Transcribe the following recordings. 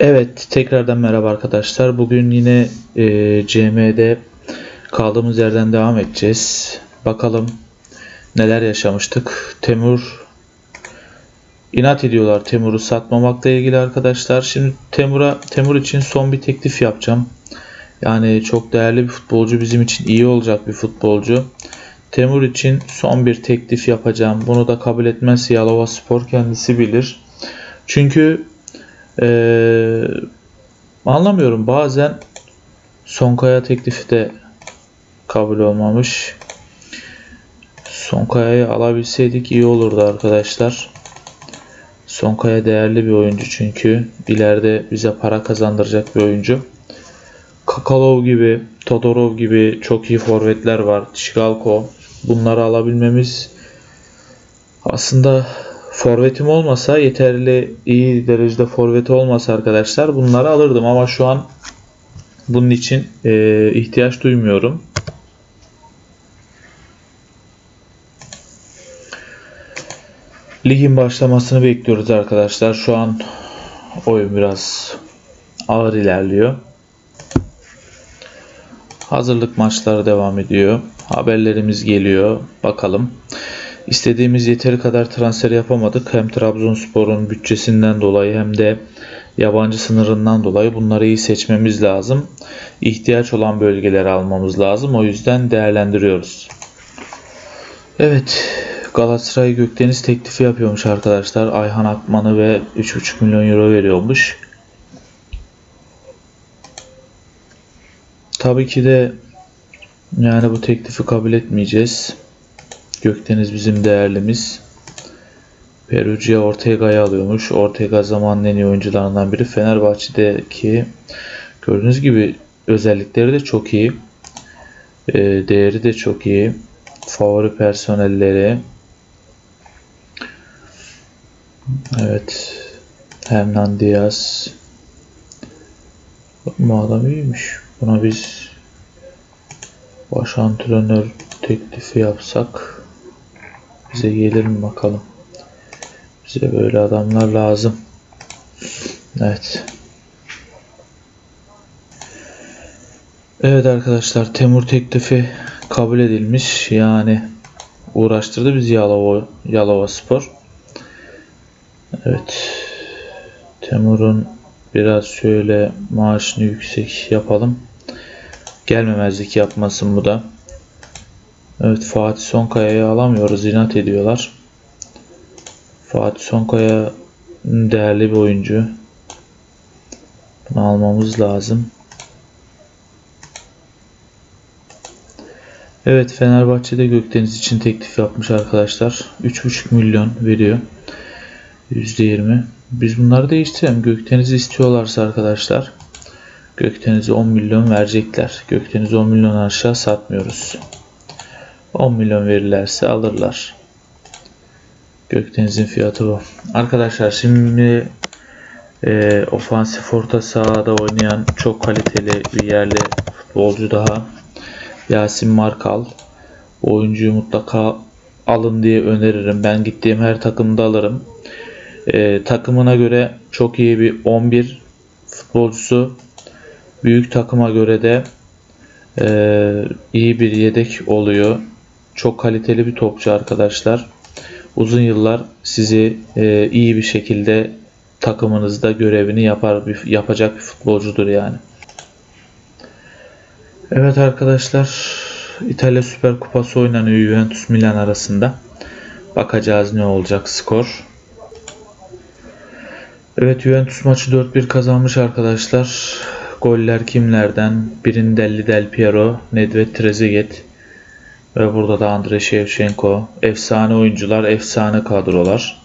Evet, tekrardan merhaba arkadaşlar. Bugün yine CM'de kaldığımız yerden devam edeceğiz. Bakalım neler yaşamıştık. Temur inat ediyorlar Temur'u satmamakla ilgili arkadaşlar. Şimdi Temur için son bir teklif yapacağım. Yani çok değerli bir futbolcu, bizim için iyi olacak bir futbolcu. Temur için son bir teklif yapacağım. Bunu da kabul etmezse Yalova Spor kendisi bilir. Çünkü anlamıyorum, bazen Sonkaya teklifi de kabul olmamış. Sonkaya'yı alabilseydik iyi olurdu arkadaşlar. Sonkaya değerli bir oyuncu, çünkü ileride bize para kazandıracak bir oyuncu. Kakalov gibi, Todorov gibi çok iyi forvetler var. Çigalko, bunları alabilmemiz aslında. Forvetim olmasa, yeterli iyi derecede forveti olmasa arkadaşlar bunları alırdım, ama şu an bunun için ihtiyaç duymuyorum. Ligin başlamasını bekliyoruz arkadaşlar. Şu an oyun biraz ağır ilerliyor. Hazırlık maçları devam ediyor. Haberlerimiz geliyor. Bakalım. İstediğimiz yeteri kadar transfer yapamadık. Hem Trabzonspor'un bütçesinden dolayı hem de yabancı sınırından dolayı bunları iyi seçmemiz lazım. İhtiyaç olan bölgeleri almamız lazım. O yüzden değerlendiriyoruz. Evet, Galatasaray Gökdeniz teklifi yapıyormuş arkadaşlar. Ayhan Akman'ı ve 3,5 milyon euro veriyormuş. Tabii ki de yani bu teklifi kabul etmeyeceğiz. Gökdeniz bizim değerlimiz. Perugia Ortega'yı alıyormuş. Ortega zamanın en iyi oyuncularından biri. Fenerbahçe'deki gördüğünüz gibi özellikleri de çok iyi. Değeri de çok iyi. Favori personelleri. Evet. Hernan Diaz. Bu adam iyiymiş. Buna biz baş antrenör teklifi yapsak bize gelir mi bakalım. Bize böyle adamlar lazım. Evet. Evet arkadaşlar, Temur teklifi kabul edilmiş. Yani uğraştırdı bizi Yalova Spor. Evet. Temur'un biraz şöyle maaşını yüksek yapalım. Gelmemezlik yapmasın bu da. Evet, Fatih Sonkaya'yı alamıyoruz, inat ediyorlar. Fatih Sonkaya değerli bir oyuncu. Bunu almamız lazım. Evet, Fenerbahçe'de Gökdeniz için teklif yapmış arkadaşlar. 3,5 milyon veriyor. %20. Biz bunları değiştirelim. Gökdeniz'i istiyorlarsa arkadaşlar, Gökdeniz'e 10 milyon verecekler. Gökdeniz'i 10 milyon aşağı satmıyoruz. 10 milyon verirlerse alırlar. Gökdeniz'in fiyatı bu. Arkadaşlar şimdi ofansif orta sahada oynayan çok kaliteli bir yerli futbolcu daha. Yasin Markal. Oyuncuyu mutlaka alın diye öneririm. Ben gittiğim her takımda alırım. Takımına göre çok iyi bir 11 futbolcusu. Büyük takıma göre de iyi bir yedek oluyor. Çok kaliteli bir topçu arkadaşlar. Uzun yıllar sizi iyi bir şekilde takımınızda görevini yapacak bir futbolcudur yani. Evet arkadaşlar, İtalya Süper Kupası oynanıyor Juventus Milan arasında. Bakacağız ne olacak skor. Evet, Juventus maçı 4-1 kazanmış arkadaşlar. Goller kimlerden? Birindelli Del Piero, Nedved Trezeguet ve burada da Andrei Shevchenko. Efsane oyuncular, efsane kadrolar.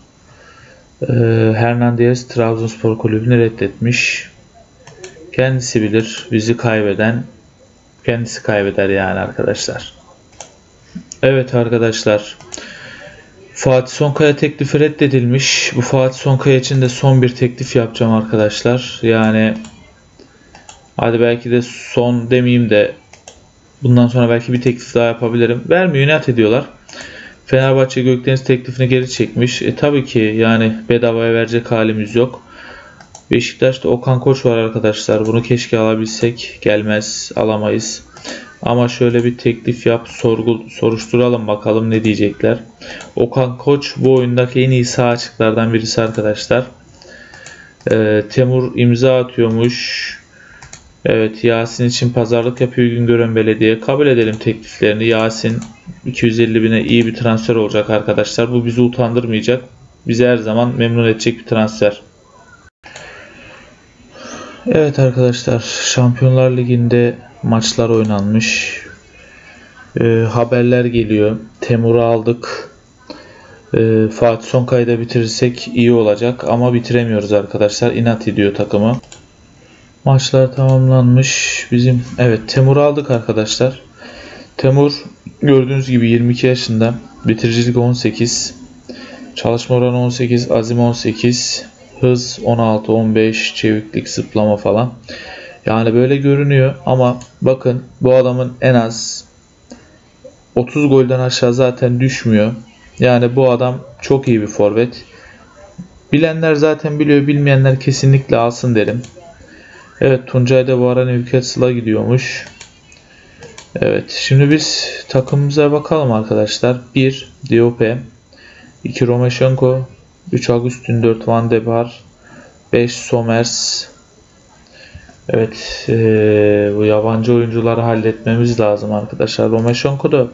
Hernan Diaz Trabzonspor kulübünü reddetmiş. Kendisi bilir, bizi kaybeden kendisi kaybeder yani arkadaşlar. Evet arkadaşlar, Fatih Sonkaya teklifi reddedilmiş. Bu Fatih Sonkaya için de son bir teklif yapacağım arkadaşlar. Yani hadi belki de son demeyeyim de bundan sonra belki bir teklif daha yapabilirim. Vermiyor, inat ediyorlar. Fenerbahçe Gökdeniz teklifini geri çekmiş. Tabii ki yani bedavaya verecek halimiz yok. Beşiktaş'ta Okan Koç var arkadaşlar. Bunu keşke alabilsek. Gelmez, alamayız. Ama şöyle bir teklif yap, soruşturalım bakalım ne diyecekler. Okan Koç bu oyundaki en iyi sağ açıklardan birisi arkadaşlar. Temur imza atıyormuş. Evet, Yasin için pazarlık yapıyor Güngören Belediye. Kabul edelim tekliflerini. Yasin 250 bine iyi bir transfer olacak arkadaşlar. Bu bizi utandırmayacak. Bizi her zaman memnun edecek bir transfer. Evet arkadaşlar, Şampiyonlar Ligi'nde maçlar oynanmış. Haberler geliyor. Temur'u aldık. Fatih Sonkaya'yı da bitirirsek iyi olacak ama bitiremiyoruz arkadaşlar. İnat ediyor takımı. Maçlar tamamlanmış. Bizim evet Temur'u aldık arkadaşlar. Temur gördüğünüz gibi 22 yaşında. Bitiricilik 18. Çalışma oranı 18, azim 18, hız 16, 15, çeviklik, zıplama falan. Yani böyle görünüyor ama bakın bu adamın en az 30 golden aşağı zaten düşmüyor. Yani bu adam çok iyi bir forvet. Bilenler zaten biliyor, bilmeyenler kesinlikle alsın derim. Evet, Tuncay da bu ara Newcastle'a gidiyormuş. Evet, şimdi biz takımımıza bakalım arkadaşlar. 1. Diop, 2. Romaşenko, 3. Agustín, 4. Van de Bar, 5. Somers. Evet, bu yabancı oyuncuları halletmemiz lazım arkadaşlar. Romaşenko da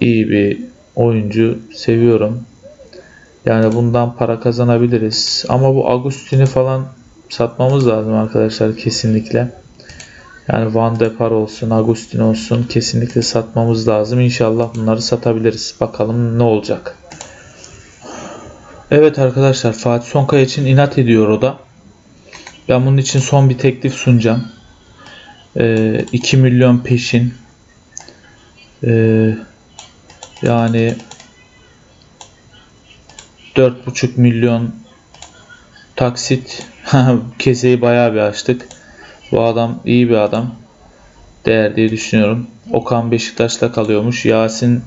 iyi bir oyuncu, seviyorum. Yani bundan para kazanabiliriz. Ama bu Agustin'i falan satmamız lazım arkadaşlar kesinlikle. Yani Van de Bar olsun, Agustín olsun kesinlikle satmamız lazım. İnşallah bunları satabiliriz. Bakalım ne olacak. Evet arkadaşlar, Fatih Sonkaya için inat ediyor o da. Ben bunun için son bir teklif sunacağım. 2 milyon peşin. Yani 4,5 milyon taksit. Keseyi bayağı bir açtık. Bu adam iyi bir adam. Değer diye düşünüyorum. Okan Beşiktaş'ta kalıyormuş. Yasin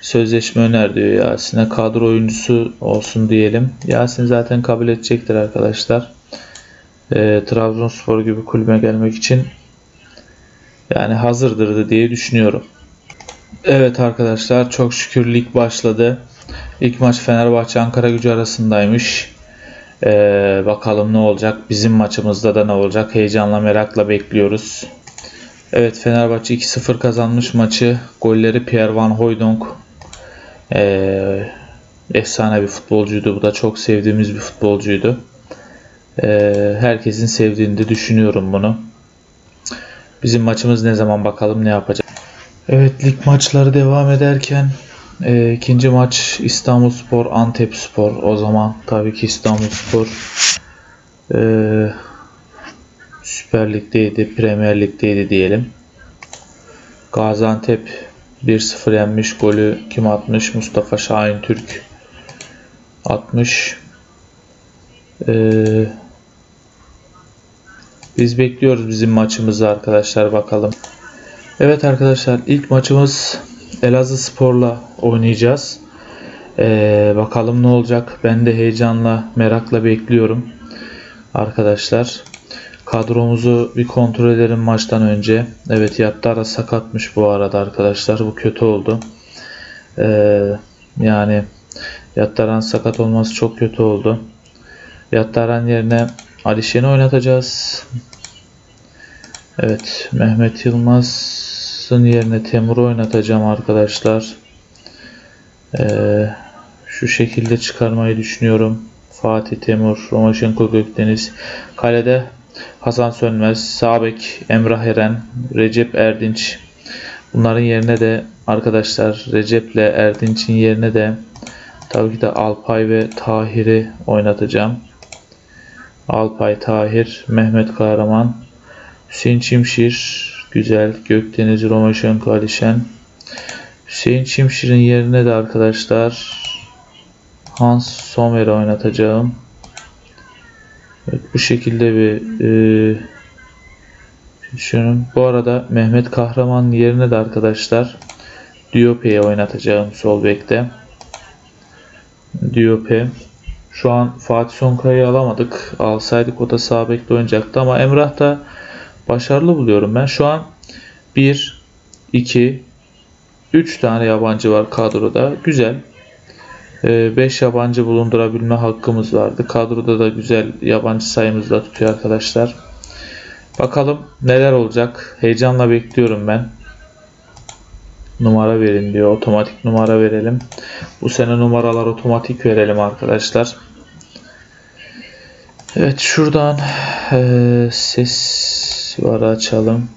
sözleşme öner diyor. Yasin'e kadro oyuncusu olsun diyelim. Yasin zaten kabul edecektir arkadaşlar. Trabzonspor gibi kulübe gelmek için yani hazırdır diye düşünüyorum. Evet arkadaşlar, çok şükür lig başladı. İlk maç Fenerbahçe Ankaragücü arasındaymış. Bakalım ne olacak, bizim maçımızda da ne olacak, heyecanla merakla bekliyoruz. Evet, Fenerbahçe 2-0 kazanmış maçı. Golleri Pierre Van Hooijdonk, efsane bir futbolcuydu. Bu da çok sevdiğimiz bir futbolcuydu. Herkesin sevdiğini de düşünüyorum bunu. Bizim maçımız ne zaman, bakalım ne yapacak. Evet, lig maçları devam ederken ikinci maç İstanbulspor Antepspor. O zaman tabii ki İstanbulspor Süper Lig'deydi, Premier Lig'deydi diyelim. Gaziantep 1-0 yenmiş. Golü kim atmış? Mustafa Şahin Türk atmış. Biz bekliyoruz bizim maçımızı arkadaşlar, bakalım. Evet arkadaşlar, ilk maçımız Elazığ Spor'la oynayacağız. Bakalım ne olacak, ben de heyecanla merakla bekliyorum arkadaşlar. Kadromuzu bir kontrol edelim maçtan önce. Evet, Yattara sakatmış bu arada arkadaşlar, bu kötü oldu. Yani Yattara'nın sakat olması çok kötü oldu. Yattara'nın yerine Alişen'i oynatacağız. Evet, Mehmet Yılmaz'ın yerine Temur'u oynatacağım arkadaşlar. Şu şekilde çıkarmayı düşünüyorum. Fatih, Temur, Romaşenko, Gökdeniz. Kalede Hasan Sönmez, Sabek, Emrah Eren, Recep Erdinç. Bunların yerine de arkadaşlar, Recep'le Erdinç'in yerine de tabii ki de Alpay ve Tahir'i oynatacağım. Alpay, Tahir, Mehmet Kahraman, Hüseyin Çimşir, güzel, Gökdeniz, Romaşenko, Alişen. Hüseyin Çimşir'in yerine de arkadaşlar Hans Sommer'i oynatacağım. Evet, bu şekilde bir düşünün. Bu arada Mehmet Kahraman yerine de arkadaşlar Diop'e oynatacağım sol bekte. Diop, Şu an Fatih Sonkaya'yı alamadık. Alsaydık o da sağ bekle oynayacaktı ama Emrah da başarılı buluyorum ben. Şu an 1, 2, 3 tane yabancı var kadroda. Güzel. 5 yabancı bulundurabilme hakkımız vardı. Kadroda da güzel yabancı sayımız da tutuyor arkadaşlar. Bakalım neler olacak. Heyecanla bekliyorum ben. Numara verin diyor. Otomatik numara verelim. Bu sene numaralar otomatik verelim arkadaşlar. Evet, şuradan ses var, açalım.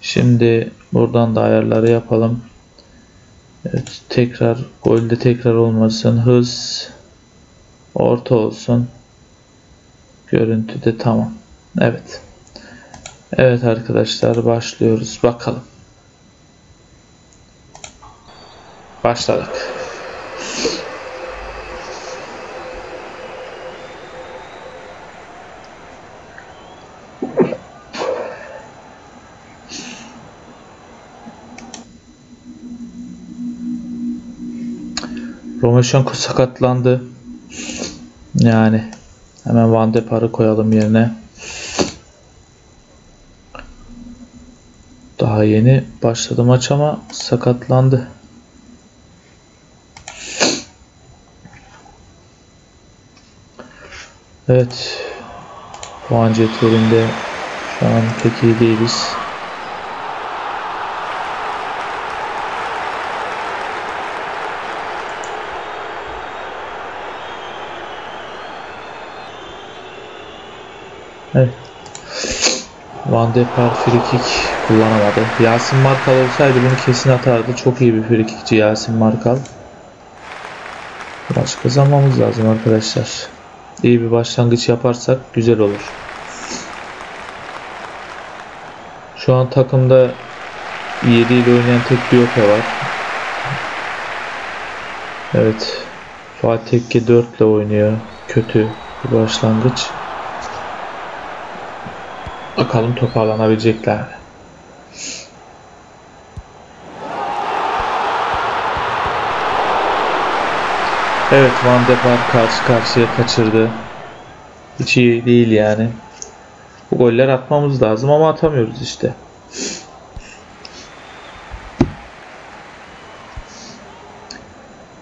Şimdi buradan da ayarları yapalım. Evet, tekrar golde tekrar olmasın. Hız orta olsun. Görüntüde tamam. Evet. Evet arkadaşlar, başlıyoruz. Bakalım. Başladık. Romaşenko sakatlandı. Yani hemen Van de Bar'ı koyalım yerine. Daha yeni başladı maç ama sakatlandı. Evet, puan cetvelinde şu an pek iyi değiliz. Evet. Van de Bar frikik kullanamadı. Yasin Markal olsaydı bunu kesin atardı. Çok iyi bir frikikçi Yasin Markal. Biraz kazanmamız lazım arkadaşlar. İyi bir başlangıç yaparsak güzel olur. Şu an takımda 7 ile oynayan tek Diop var. Evet. Fatih 4 ile oynuyor. Kötü bir başlangıç. Bakalım toparlanabilecekler mi? Evet, Van de Bar karşı karşıya kaçırdı. Hiç iyi değil yani. Bu goller atmamız lazım ama atamıyoruz işte.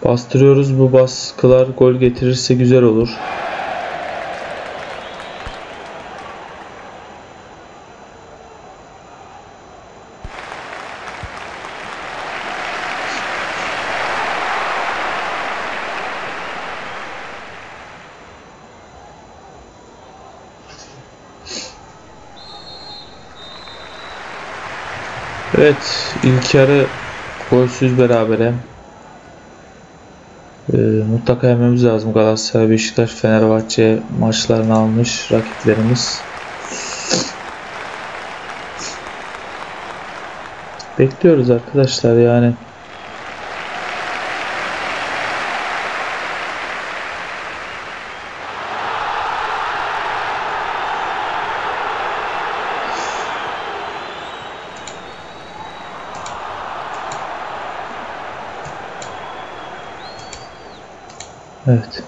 Bastırıyoruz, bu baskılar gol getirirse güzel olur. Evet, ilk yarı golsüz berabere. Mutlaka yenmemiz lazım. Galatasaray, Beşiktaş, Fenerbahçe maçlarını almış rakiplerimiz. Bekliyoruz arkadaşlar yani. Evet.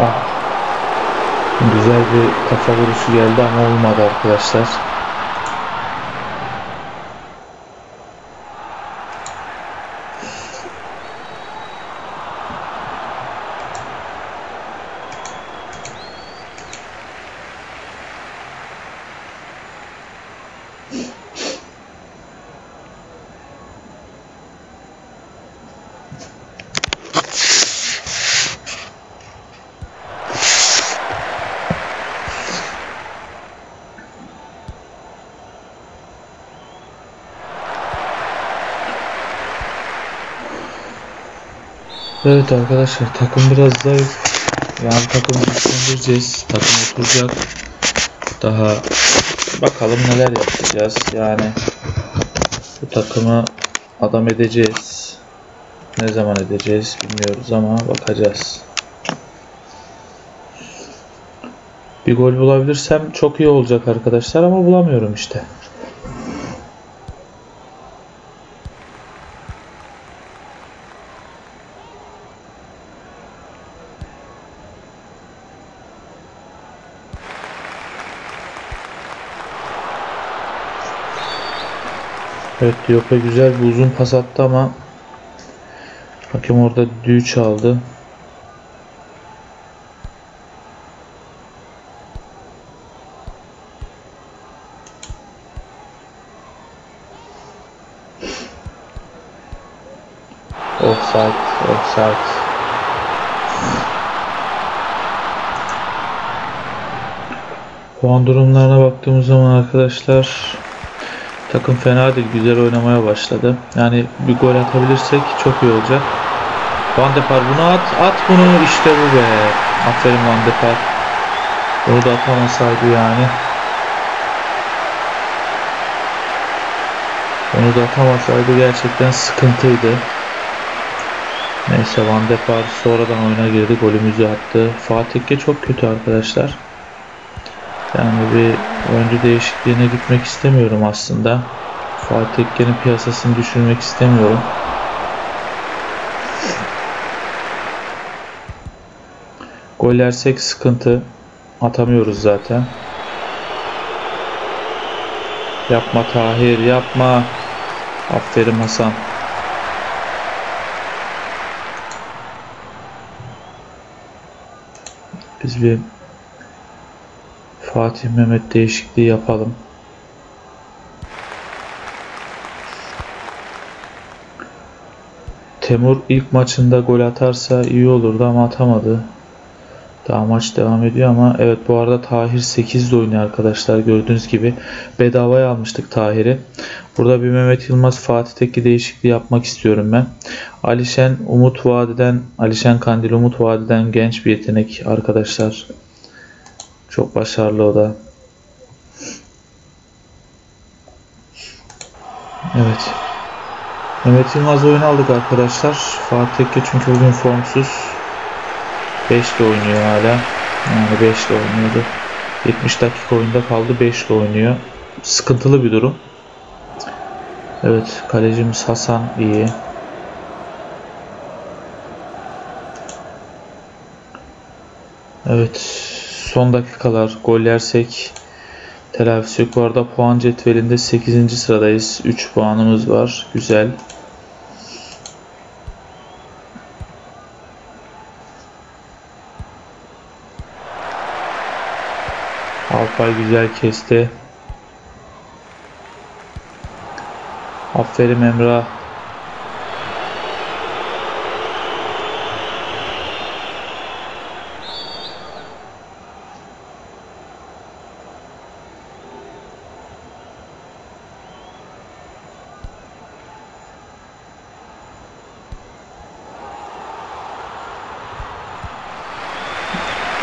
Ah. Güzel bir kafa vuruşu geldi ama olmadı arkadaşlar. Evet arkadaşlar, takım biraz zayıf. Yani takımı düşündüreceğiz. Takım oturacak. Daha bakalım neler yapacağız. Yani bu takımı adam edeceğiz. Ne zaman edeceğiz bilmiyoruz ama bakacağız. Bir gol bulabilirsem çok iyi olacak arkadaşlar ama bulamıyorum işte. Evet, Diop'a güzel bir uzun pas attı ama hakem orada düdüğü çaldı. Offside, offside. Puan durumlarına baktığımız zaman arkadaşlar takım fena değil, güzel oynamaya başladı. Yani bir gol atabilirsek çok iyi olacak. Van de Bar bunu at bunu, işte bu be. Aferin Van de Bar. Onu da atamasaydı yani. Onu da atamasaydı gerçekten sıkıntıydı. Neyse, Van de Bar sonradan oyuna girdi, golümüzü attı. Fatih'e çok kötü arkadaşlar. Yani bir oyuncu değişikliğine gitmek istemiyorum aslında. Fatih Ekke'nin piyasasını düşürmek istemiyorum. Gol yersek sıkıntı. Atamıyoruz zaten. Yapma Tahir, yapma. Aferin Hasan. Biz bir Fatih Mehmet değişikliği yapalım. Temur ilk maçında gol atarsa iyi olurdu ama atamadı. Daha maç devam ediyor ama evet, bu arada Tahir 8'de oynuyor arkadaşlar, gördüğünüz gibi. Bedavaya almıştık Tahir'i. Burada bir Mehmet Yılmaz Fatih'teki değişikliği yapmak istiyorum ben. Alişen Kandil Umut Vadiden genç bir yetenek arkadaşlar. Çok başarılı o da. Evet. Mehmet Yılmaz oyunu aldık arkadaşlar. Fatih Tekke çünkü bugün formsuz. 5'le oynuyor hala. Yani 5'le oynuyordu. 70 dakika oyunda kaldı. 5'le oynuyor. Sıkıntılı bir durum. Evet. Kalecimiz Hasan iyi. Evet. Son dakikalar, gol yersek telafisi yok. Bu arada puan cetvelinde 8. sıradayız. 3 puanımız var. Güzel. Alpay güzel kesti. Aferin Emrah.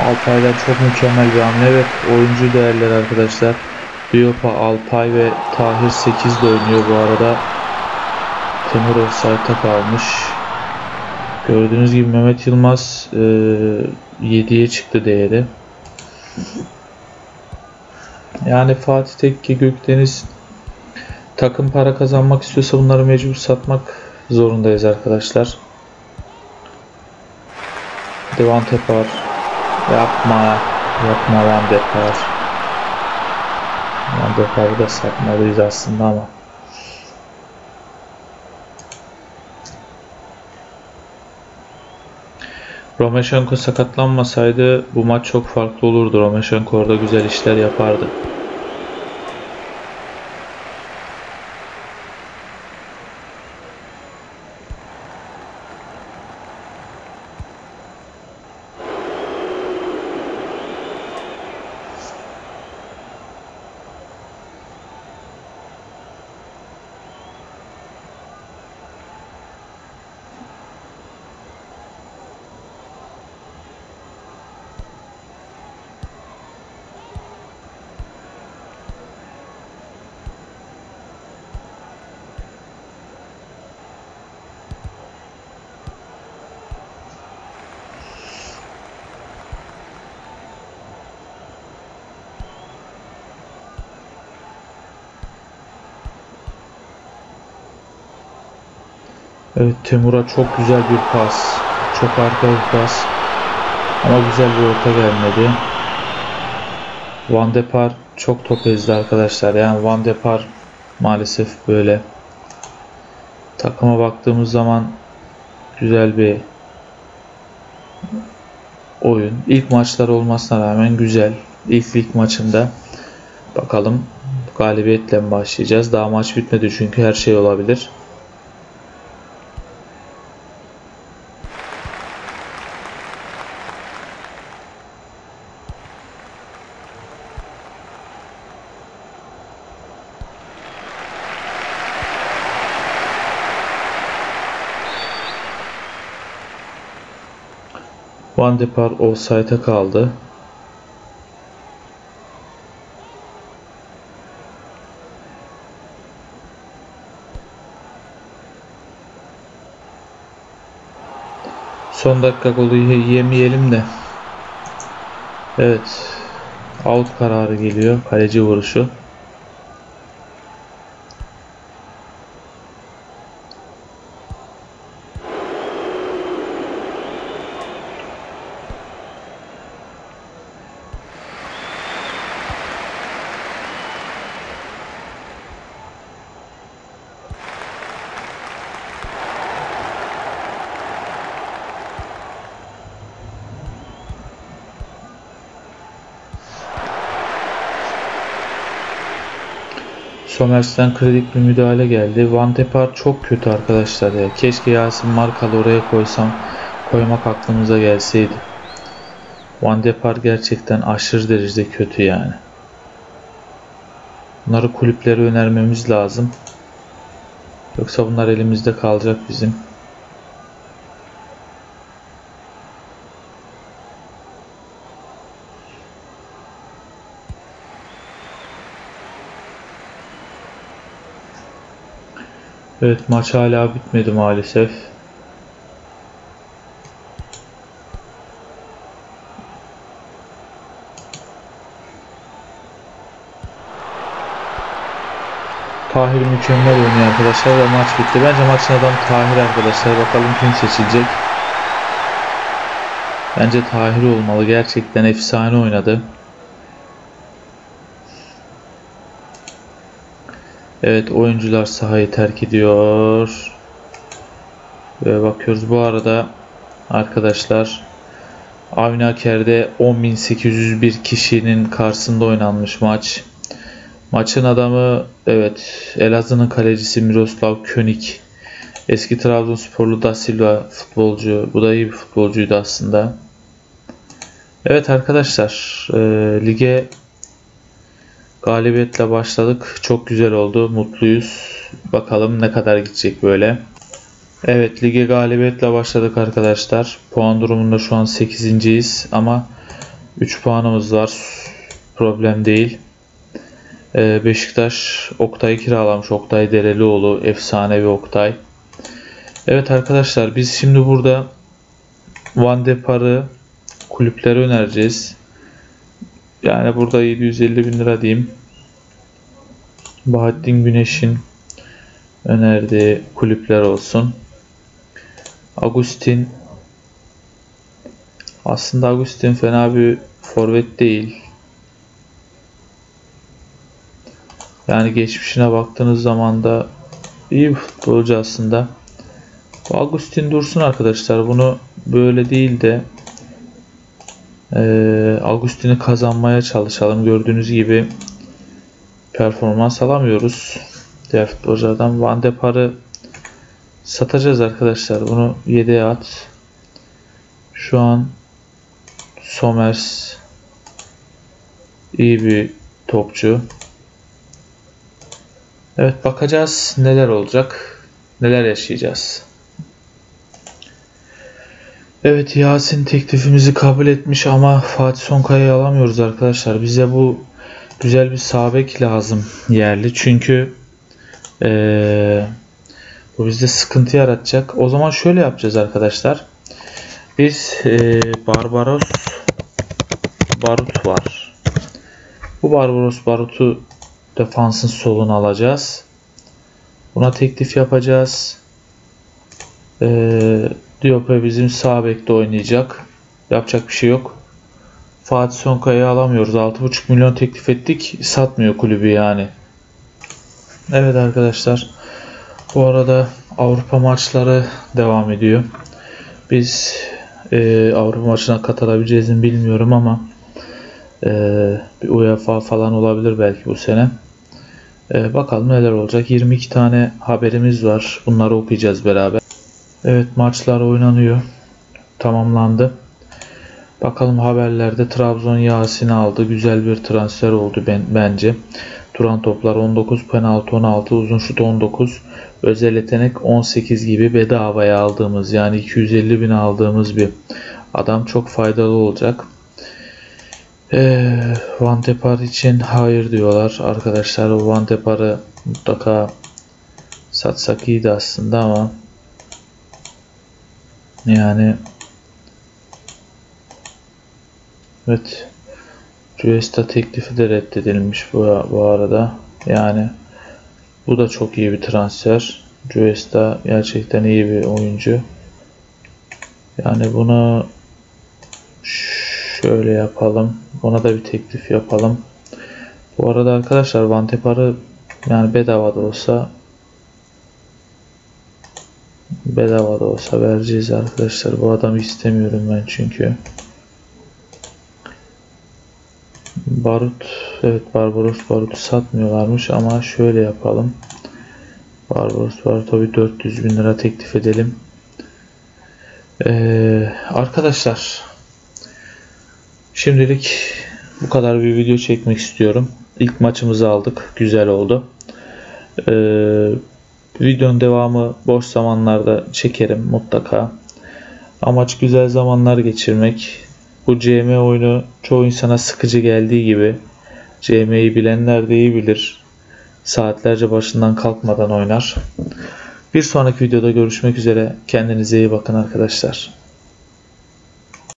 Alpay'dan çok mükemmel bir hamle ve oyuncu değerleri arkadaşlar. Diop'a, Alpay ve Tahir 8'de oynuyor bu arada. Temur offside'da kalmış. Gördüğünüz gibi Mehmet Yılmaz 7'ye çıktı değeri. Yani Fatih Tekke, Gökdeniz takım para kazanmak istiyorsa bunları mecbur satmak zorundayız arkadaşlar. Van de Bar. Yapma Van de Bar. Van de Bar'ı da satmalıyız aslında ama. Romaşenko sakatlanmasaydı bu maç çok farklı olurdu. Romaşenko orada güzel işler yapardı. Evet, Temur'a çok güzel bir pas. Çok harika bir pas. Ama güzel bir orta gelmedi. Van de Bar çok top ezdi arkadaşlar. Yani Van de Bar maalesef böyle. Takıma baktığımız zaman güzel bir oyun. İlk maçlar olmasına rağmen güzel. İlk maçında bakalım galibiyetle başlayacağız. Daha maç bitmedi çünkü her şey olabilir. Van de Bar offside'e kaldı. Son dakika golü yemeyelim de. Evet. Out kararı geliyor. Kaleci vuruşu. Somers'ten kritik bir müdahale geldi. Van de Bar çok kötü arkadaşlar ya. Keşke Yasin Markal oraya koymak aklımıza gelseydi. Van de Bar gerçekten aşırı derecede kötü yani. Bunları kulüplere önermemiz lazım. Yoksa bunlar elimizde kalacak bizim. Evet, maç hala bitmedi maalesef. Tahir mükemmel oynuyor arkadaşlar ve maç bitti. Bence maçın adamı Tahir arkadaşlar. Bakalım kim seçilecek. Bence Tahir olmalı. Gerçekten efsane oynadı. Evet, oyuncular sahayı terk ediyor. Ve bakıyoruz bu arada arkadaşlar. Avniaker'de 10.801 kişinin karşısında oynanmış maç. Maçın adamı, evet, Elazığ'ın kalecisi Miroslav König. Eski Trabzonsporlu Da Silva futbolcu. Bu da iyi bir futbolcuydu aslında. Evet arkadaşlar, lige galibiyetle başladık. Çok güzel oldu. Mutluyuz. Bakalım ne kadar gidecek böyle. Evet, lige galibiyetle başladık arkadaşlar. Puan durumunda şu an 8.'yiz ama 3 puanımız var. Problem değil. Beşiktaş Oktay'ı kiralamış. Oktay Derelioğlu. Efsane bir Oktay. Evet arkadaşlar, biz şimdi burada Van de Bar'ı kulüplere önereceğiz. Yani burada 750.000 lira diyeyim. Bahattin Güneş'in önerdiği kulüpler olsun. Agustín. Aslında Agustín fena bir forvet değil. Yani geçmişine baktığınız zaman da iyi bir futbolcu aslında. Bu Agustín dursun arkadaşlar. Bunu böyle değil de Agustin'i kazanmaya çalışalım. Gördüğünüz gibi performans alamıyoruz. Diğer futbolculardan Van de Bar'ı satacağız arkadaşlar. Bunu 7'ye at. Şu an Somers iyi bir topçu. Evet, bakacağız neler olacak. Neler yaşayacağız. Evet, Yasin teklifimizi kabul etmiş ama Fatih Sonkaya'yı alamıyoruz arkadaşlar. Bize bu güzel bir sağ bek lazım yerli. Çünkü bu bizde sıkıntı yaratacak. O zaman şöyle yapacağız arkadaşlar. Biz Barbaros Barut var. Bu Barbaros Barut'u defansın soluna alacağız. Buna teklif yapacağız. Diop bizim sağ bekte oynayacak. Yapacak bir şey yok. Fatih Sonkaya'yı alamıyoruz. 6,5 milyon teklif ettik. Satmıyor kulübü yani. Evet arkadaşlar. Bu arada Avrupa maçları devam ediyor. Biz Avrupa maçına katılabileceğiz mi bilmiyorum ama bir UEFA falan olabilir belki bu sene. Bakalım neler olacak. 22 tane haberimiz var. Bunları okuyacağız beraber. Evet, maçlar oynanıyor. Tamamlandı. Bakalım haberlerde Trabzon Yasin'i aldı. Güzel bir transfer oldu bence. Duran toplar 19, penaltı 16, uzun şut 19, özel yetenek 18 gibi bedavaya aldığımız, yani 250 bin aldığımız bir adam çok faydalı olacak. Van de Bar için hayır diyorlar arkadaşlar. Van de Bar'ı mutlaka satsak iyiydi aslında ama yani evet, Cuesta teklifi de reddedilmiş bu arada. Yani bu da çok iyi bir transfer. Cuesta gerçekten iyi bir oyuncu. Yani bunu şöyle yapalım. Ona da bir teklif yapalım. Bu arada arkadaşlar Van de Bar'ı yani bedava da olsa vereceğiz arkadaşlar. Bu adamı istemiyorum ben çünkü. Barut, evet, Barbaros Barut'u satmıyorlarmış ama şöyle yapalım. Barbaros Barut'a bir 400 bin lira teklif edelim. Arkadaşlar şimdilik bu kadar bir video çekmek istiyorum. İlk maçımızı aldık, güzel oldu. Videonun devamı boş zamanlarda çekerim mutlaka. Amaç güzel zamanlar geçirmek. Bu CM oyunu çoğu insana sıkıcı geldiği gibi, CM'yi bilenler de iyi bilir. Saatlerce başından kalkmadan oynar. Bir sonraki videoda görüşmek üzere. Kendinize iyi bakın arkadaşlar.